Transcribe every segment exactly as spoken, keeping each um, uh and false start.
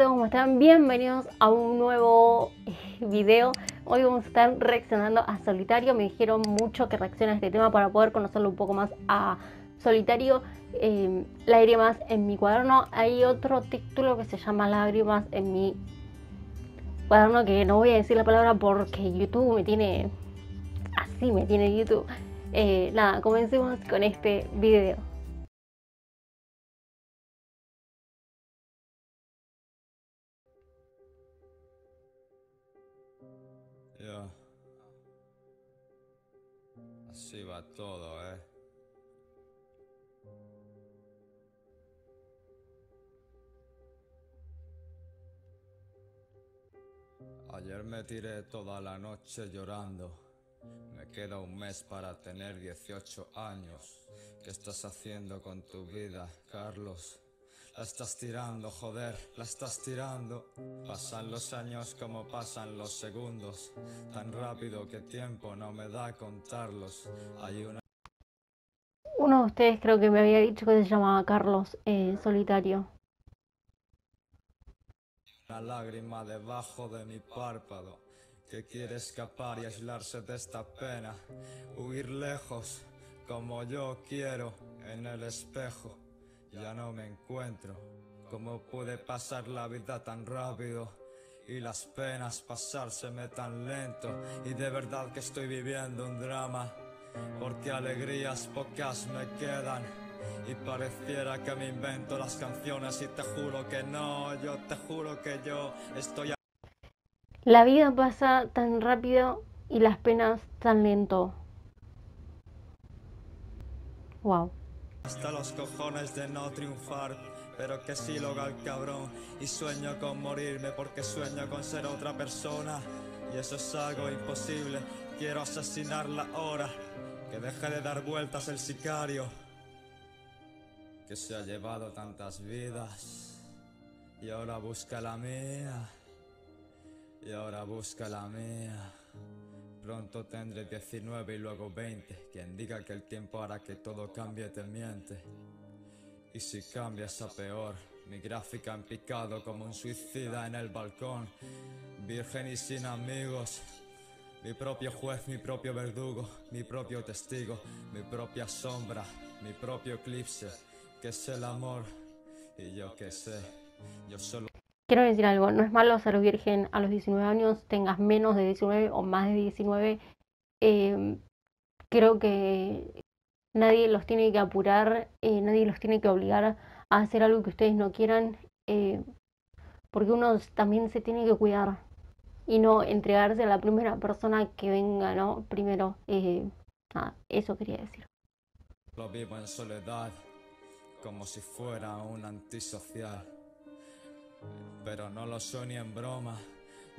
tal? ¿Cómo están? Bienvenidos a un nuevo video. Hoy vamos a estar reaccionando a Solitario. Me dijeron mucho que reaccione a este tema para poder conocerlo un poco más a Solitario. eh, Lágrimas en mi cuaderno. Hay otro título que se llama Lágrimas en mi cuaderno, que no voy a decir la palabra porque YouTube me tiene... Así me tiene YouTube. eh, Nada, comencemos con este video. Yeah. Así va todo, eh. Ayer me tiré toda la noche llorando. Me queda un mes para tener dieciocho años. ¿Qué estás haciendo con tu vida, Carlos? La estás tirando, joder, la estás tirando. Pasan los años como pasan los segundos, tan rápido que tiempo no me da contarlos. Hay una... Uno de ustedes creo que me había dicho que se llamaba Carlos, eh, Solitario. Una lágrima debajo de mi párpado, que quiere escapar y aislarse de esta pena, huir lejos, como yo quiero, en el espejo. Ya no me encuentro. ¿Cómo pude pasar la vida tan rápido y las penas pasárseme tan lento? Y de verdad que estoy viviendo un drama, porque alegrías pocas me quedan. Y pareciera que me invento las canciones y te juro que no, yo te juro que yo estoy... La vida pasa tan rápido y las penas tan lento. Wow. Hasta los cojones de no triunfar, pero que sí lo haga el cabrón. Y sueño con morirme porque sueño con ser otra persona, y eso es algo imposible. Quiero asesinarla ahora, que deje de dar vueltas el sicario que se ha llevado tantas vidas. Y ahora busca la mía, y ahora busca la mía. Pronto tendré diecinueve y luego veinte. Quien diga que el tiempo hará que todo cambie te miente. Y si cambias a peor. Mi gráfica en picado como un suicida en el balcón. Virgen y sin amigos. Mi propio juez, mi propio verdugo, mi propio testigo, mi propia sombra, mi propio eclipse, que es el amor. Y yo qué sé, yo solo... Quiero decir algo, no es malo ser virgen a los diecinueve años, tengas menos de diecinueve o más de diecinueve. Eh, creo que nadie los tiene que apurar, eh, nadie los tiene que obligar a hacer algo que ustedes no quieran, eh, porque uno también se tiene que cuidar y no entregarse a la primera persona que venga, ¿no? Primero, eh, nada, eso quería decir. Lo vivo en soledad, como si fuera un antisocial. Pero no lo soy ni en broma.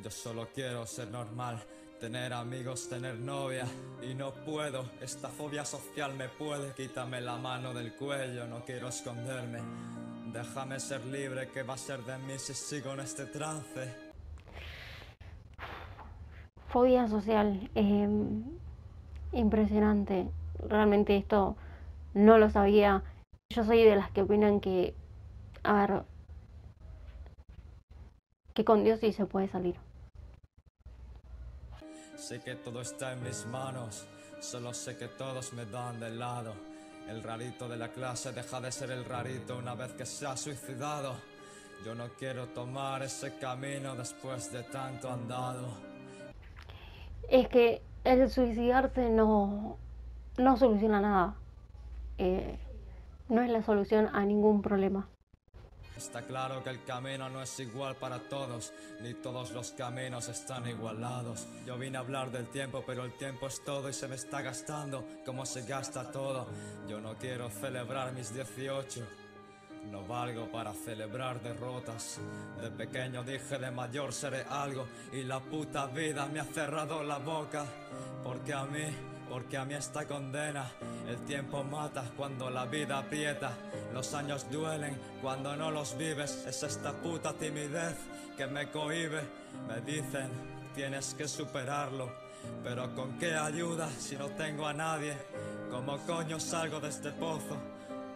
Yo solo quiero ser normal, tener amigos, tener novia. Y no puedo, esta fobia social me puede. Quítame la mano del cuello, no quiero esconderme. Déjame ser libre, ¿qué va a ser de mí si sigo en este trance? Fobia social, eh, impresionante. Realmente esto no lo sabía. Yo soy de las que opinan que... A ver... que con Dios sí se puede salir. Sé que todo está en mis manos, solo sé que todos me dan de lado. El rarito de la clase deja de ser el rarito una vez que se ha suicidado. Yo no quiero tomar ese camino después de tanto andado. Es que el suicidarse no, no soluciona nada. Eh, no es la solución a ningún problema. Está claro que el camino no es igual para todos, ni todos los caminos están igualados. Yo vine a hablar del tiempo, pero el tiempo es todo y se me está gastando, como se gasta todo. Yo no quiero celebrar mis dieciocho, no valgo para celebrar derrotas. De pequeño dije de mayor seré algo, y la puta vida me ha cerrado la boca. Porque a mí... Porque a mí esta condena, el tiempo mata cuando la vida aprieta. Los años duelen cuando no los vives. Es esta puta timidez que me cohíbe. Me dicen, tienes que superarlo. Pero ¿con qué ayuda si no tengo a nadie? ¿Cómo coño salgo de este pozo?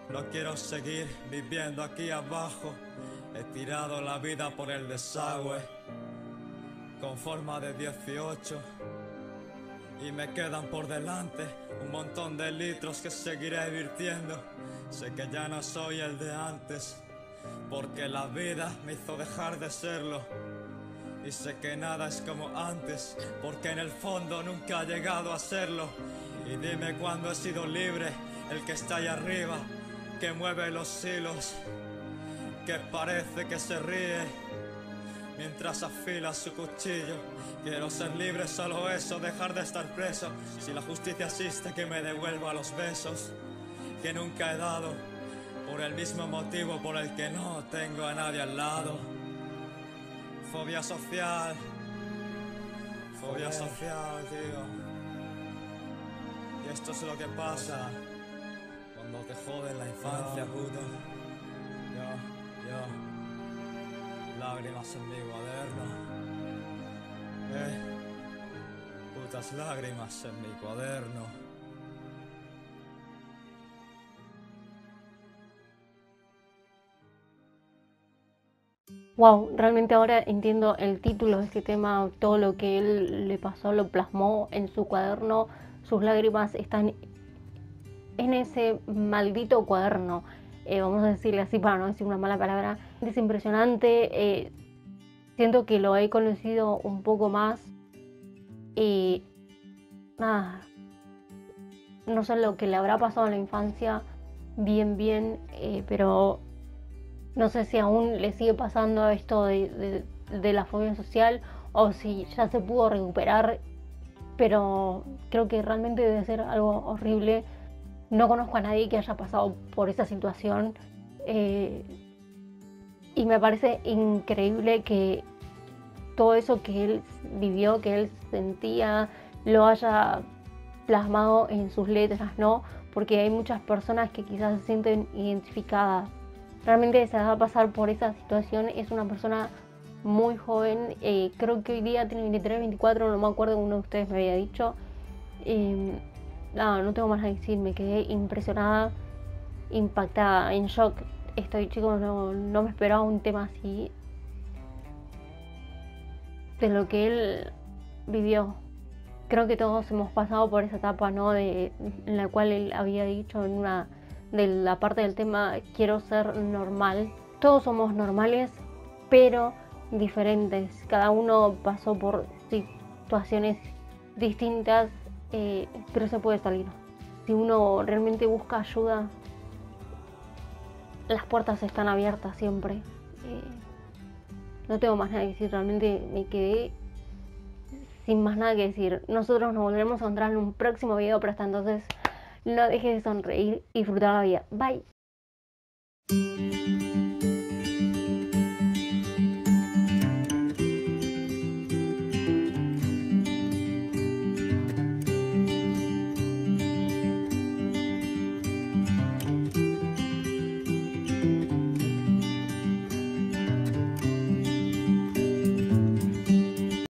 No quiero seguir viviendo aquí abajo. He tirado la vida por el desagüe con forma de dieciocho. Y me quedan por delante un montón de litros que seguiré virtiendo. Sé que ya no soy el de antes, porque la vida me hizo dejar de serlo. Y sé que nada es como antes, porque en el fondo nunca he llegado a serlo. Y dime cuándo he sido libre, el que está allá arriba, que mueve los hilos, que parece que se ríe mientras afila su cuchillo. Quiero ser libre, solo eso, dejar de estar preso. Si la justicia existe, que me devuelva los besos que nunca he dado, por el mismo motivo por el que no tengo a nadie al lado. Fobia social, fobia social, tío. Y esto es lo que pasa cuando te joden la infancia, puto. Yo, yo. Lágrimas en mi cuaderno, eh, putas lágrimas en mi cuaderno. Wow, realmente ahora entiendo el título de este tema, todo lo que él le pasó lo plasmó en su cuaderno, sus lágrimas están en ese maldito cuaderno. Eh, vamos a decirle así para no decir una mala palabra. Es impresionante, eh, siento que lo he conocido un poco más y nada, no sé lo que le habrá pasado en la infancia, bien bien, eh, pero no sé si aún le sigue pasando esto de, de, de la fobia social o si ya se pudo recuperar, pero creo que realmente debe ser algo horrible. No conozco a nadie que haya pasado por esa situación, eh, y me parece increíble que todo eso que él vivió, que él sentía, lo haya plasmado en sus letras, ¿no? Porque hay muchas personas que quizás se sienten identificadas. Realmente se va a pasar por esa situación, es una persona muy joven, eh, creo que hoy día tiene veintitrés, veinticuatro, no me acuerdo, uno de ustedes me había dicho. Eh, No, no tengo más que decir, me quedé impresionada, impactada, en shock. Estoy, chicos, no, no me esperaba un tema así, de lo que él vivió. Creo que todos hemos pasado por esa etapa, ¿no? De, en la cual él había dicho en una de la parte del tema, quiero ser normal. Todos somos normales, pero diferentes. Cada uno pasó por situaciones distintas. Eh, pero se puede salir. Si uno realmente busca ayuda, las puertas están abiertas siempre. Eh, no tengo más nada que decir, realmente me quedé sin más nada que decir. Nosotros nos volveremos a encontrar en un próximo video, pero hasta entonces no dejes de sonreír y disfrutar la vida. Bye.